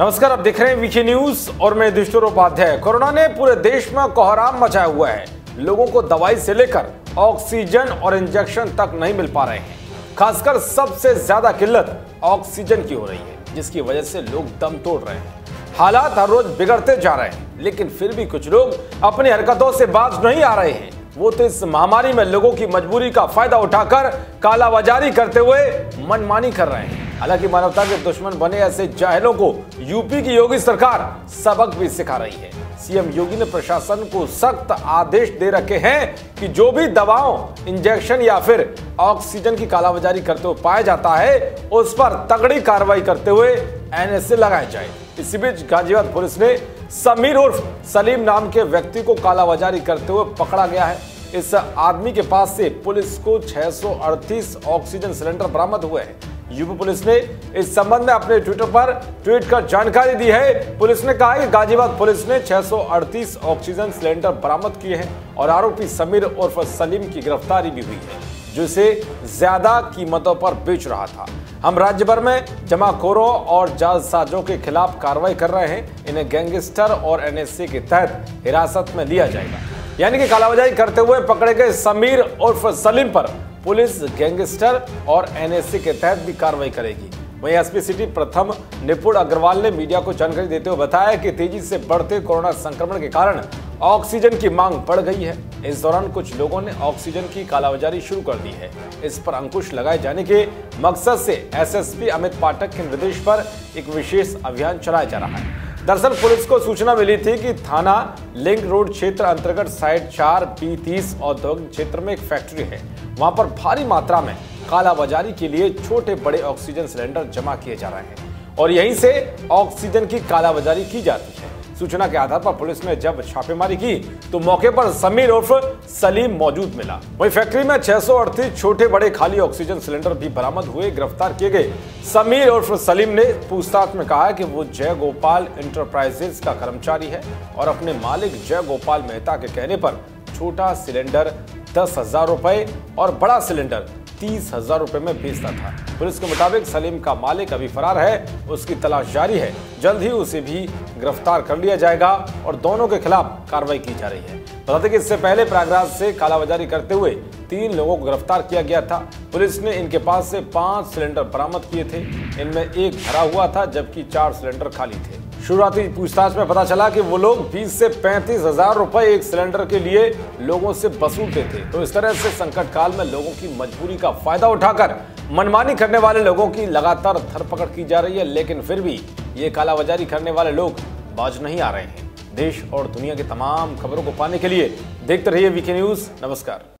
नमस्कार, आप देख रहे हैं वीके न्यूज और मैं दुष्यंत उपाध्याय। कोरोना ने पूरे देश में कोहराम मचाया हुआ है। लोगों को दवाई से लेकर ऑक्सीजन और इंजेक्शन तक नहीं मिल पा रहे हैं। खासकर सबसे ज्यादा किल्लत ऑक्सीजन की हो रही है, जिसकी वजह से लोग दम तोड़ रहे हैं। हालात हर रोज बिगड़ते जा रहे हैं, लेकिन फिर भी कुछ लोग अपनी हरकतों से बाज नहीं आ रहे हैं। वो तो इस महामारी में लोगों की मजबूरी का फायदा उठाकर कालाबाजारी करते हुए मनमानी कर रहे हैं। हालांकि मानवता के दुश्मन बने ऐसे जाहिलों को यूपी की योगी सरकार सबक भी सिखा रही है। सीएम योगी ने प्रशासन को सख्त आदेश दे रखे हैं कि जो भी दवाओं, इंजेक्शन या फिर ऑक्सीजन की कालाबाजारी करते हुए पाया जाता है, उस पर तगड़ी कार्रवाई करते हुए एनएसए लगाए जाए। इसी बीच गाजियाबाद पुलिस ने समीर उर्फ सलीम नाम के व्यक्ति को कालाबाजारी करते हुए पकड़ा गया है। इस आदमी के पास से पुलिस को 638 ऑक्सीजन सिलेंडर बरामद हुए हैं। यूपी पुलिस ने इस संबंध में अपने ट्विटर पर ट्वीट कर जानकारी दी है। पुलिस ने कहा कि गाजियाबाद पुलिस ने 638 ऑक्सीजन सिलेंडर बरामद किए हैं और आरोपी समीर उर्फ सलीम की गिरफ्तारी भी हुई है, जो इसे ज्यादा कीमतों पर बेच रहा था। हम राज्य भर में जमाखोरों और जालसाजों के खिलाफ कार्रवाई कर रहे हैं। इन्हें गैंगस्टर और एनएसए के तहत हिरासत में लिया जाएगा। यानी कि कालाबाजारी करते हुए पकड़े गए समीर उर्फ सलीम पर पुलिस गैंगस्टर और एनएसए के तहत भी कार्रवाई करेगी। वहीं SP city Pratham P Agarwal ने मीडिया को जानकारी देते हुए बताया कि तेजी से बढ़ते कोरोना संक्रमण के कारण ऑक्सीजन की मांग बढ़ गई है। इस दौरान कुछ लोगों ने ऑक्सीजन की कालाबाजारी शुरू कर दी है। इस पर अंकुश लगाए जाने के मकसद से एसएसपी अमित पाठक के निर्देश पर एक विशेष अभियान चलाया जा रहा है। दरअसल पुलिस को सूचना मिली थी कि थाना लिंक रोड क्षेत्र अंतर्गत साइड 4B30 औद्योगिक क्षेत्र में एक फैक्ट्री है। वहां पर भारी मात्रा में कालाबाजारी के लिए छोटे बड़े ऑक्सीजन सिलेंडर जमा किए जा रहे हैं और यहीं से ऑक्सीजन की कालाबाजारी की जाती है। सूचना के आधार पर पुलिस ने जब छापेमारी की तो मौके पर समीर उर्फ सलीम मौजूद मिला। वहीं फैक्ट्री में 638 छोटे बड़े खाली ऑक्सीजन सिलेंडर भी बरामद हुए। गिरफ्तार किए गए समीर उर्फ सलीम ने पूछताछ में कहा कि वो जय गोपाल इंटरप्राइजेस का कर्मचारी है और अपने मालिक जय गोपाल मेहता के कहने पर छोटा सिलेंडर 10,000 रुपए और बड़ा सिलेंडर 30,000 रुपए में बेचता था। पुलिस के मुताबिक सलीम का मालिक अभी फरार है, उसकी तलाश जारी है। जल्द ही उसे भी गिरफ्तार कर लिया जाएगा और दोनों के खिलाफ कार्रवाई की जा रही है। बता दें कि इससे पहले प्रयागराज से कालाबाजारी करते हुए 3 लोगों को गिरफ्तार किया गया था। पुलिस ने इनके पास से 5 सिलेंडर बरामद किए थे। इनमें एक भरा हुआ था जबकि 4 सिलेंडर खाली थे। शुरुआती पूछताछ में पता चला कि वो लोग 20 से 35,000 रुपए एक सिलेंडर के लिए लोगों से वसूलते थे। तो इस तरह से संकट काल में लोगों की मजबूरी का फायदा उठाकर मनमानी करने वाले लोगों की लगातार धरपकड़ की जा रही है, लेकिन फिर भी ये कालाबाजारी करने वाले लोग बाज नहीं आ रहे हैं। देश और दुनिया की तमाम खबरों को पाने के लिए देखते रहिए वीके न्यूज। नमस्कार।